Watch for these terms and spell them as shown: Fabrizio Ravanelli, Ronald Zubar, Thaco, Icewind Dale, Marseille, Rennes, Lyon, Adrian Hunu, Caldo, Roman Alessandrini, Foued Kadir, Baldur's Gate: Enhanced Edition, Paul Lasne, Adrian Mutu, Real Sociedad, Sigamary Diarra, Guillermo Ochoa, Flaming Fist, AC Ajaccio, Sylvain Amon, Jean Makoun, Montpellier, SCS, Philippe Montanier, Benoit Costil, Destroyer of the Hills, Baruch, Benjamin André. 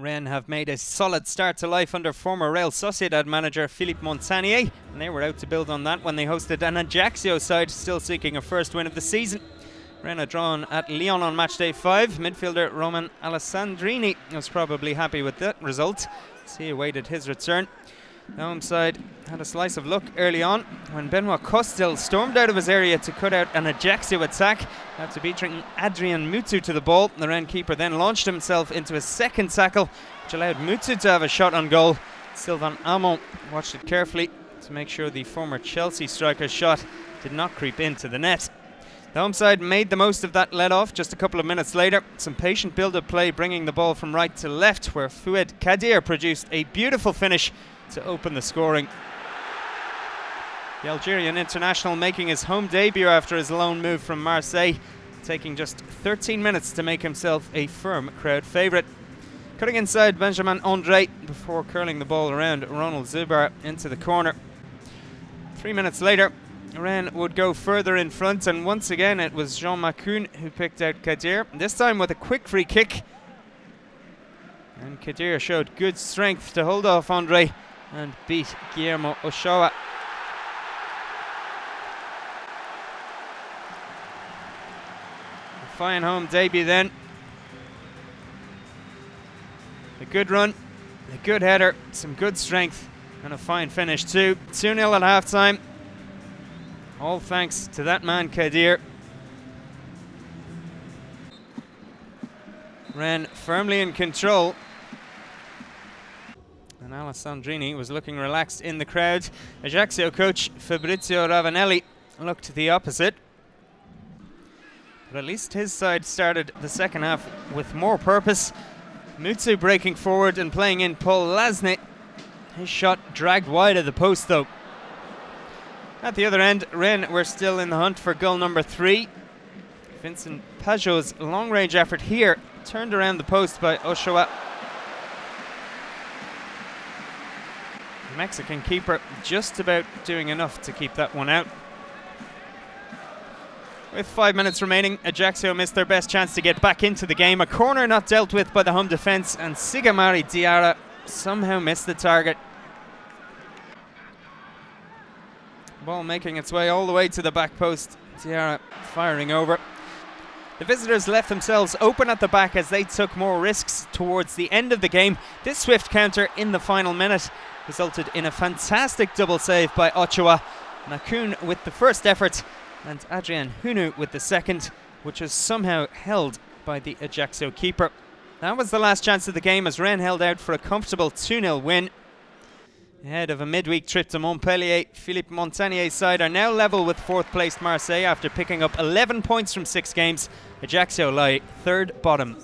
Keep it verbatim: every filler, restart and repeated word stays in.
Rennes have made a solid start to life under former Real Sociedad manager Philippe Montanier, and they were out to build on that when they hosted an Ajaccio side still seeking a first win of the season. Rennes had drawn at Lyon on matchday five. Midfielder Roman Alessandrini was probably happy with that result, as he awaited his return. The home side had a slice of luck early on when Benoit Costil stormed out of his area to cut out an Ajaccio attack. After beating Adrian Mutu to the ball, the Rennes keeper then launched himself into a second tackle, which allowed Mutu to have a shot on goal. Sylvain Amon watched it carefully to make sure the former Chelsea striker's shot did not creep into the net. The home side made the most of that let-off just a couple of minutes later. Some patient build-up play, bringing the ball from right to left, where Foued Kadir produced a beautiful finish to open the scoring. The Algerian international making his home debut after his loan move from Marseille, taking just thirteen minutes to make himself a firm crowd favourite. Cutting inside, Benjamin André, before curling the ball around Ronald Zubar into the corner. Three minutes later, Rennes would go further in front, and once again it was Jean Makoun who picked out Kadir, this time with a quick free kick. And Kadir showed good strength to hold off André and beat Guillermo Ochoa. A fine home debut then. A good run, a good header, some good strength, and a fine finish too. two nil at half-time, all thanks to that man Kadir. Rennes firmly in control. And Alessandrini was looking relaxed in the crowd. Ajaccio coach Fabrizio Ravanelli looked the opposite. But at least his side started the second half with more purpose. Mutsu breaking forward and playing in Paul Lasne. His shot dragged wide of the post though. At the other end, Rennes were still in the hunt for goal number three. Vincent Pajot's long-range effort here turned around the post by Ochoa. The Mexican keeper just about doing enough to keep that one out. With five minutes remaining, Ajaccio missed their best chance to get back into the game. A corner not dealt with by the home defence, and Sigamary Diarra somehow missed the target. Ball making its way all the way to the back post. Diarra firing over. The visitors left themselves open at the back as they took more risks towards the end of the game. This swift counter in the final minute resulted in a fantastic double save by Ochoa. Makoun with the first effort and Adrian Hunu with the second, which was somehow held by the Ajaccio keeper. That was the last chance of the game as Rennes held out for a comfortable two nil win. Ahead of a midweek trip to Montpellier, Philippe Montanier's side are now level with fourth-placed Marseille after picking up eleven points from six games. Ajaccio lie third bottom.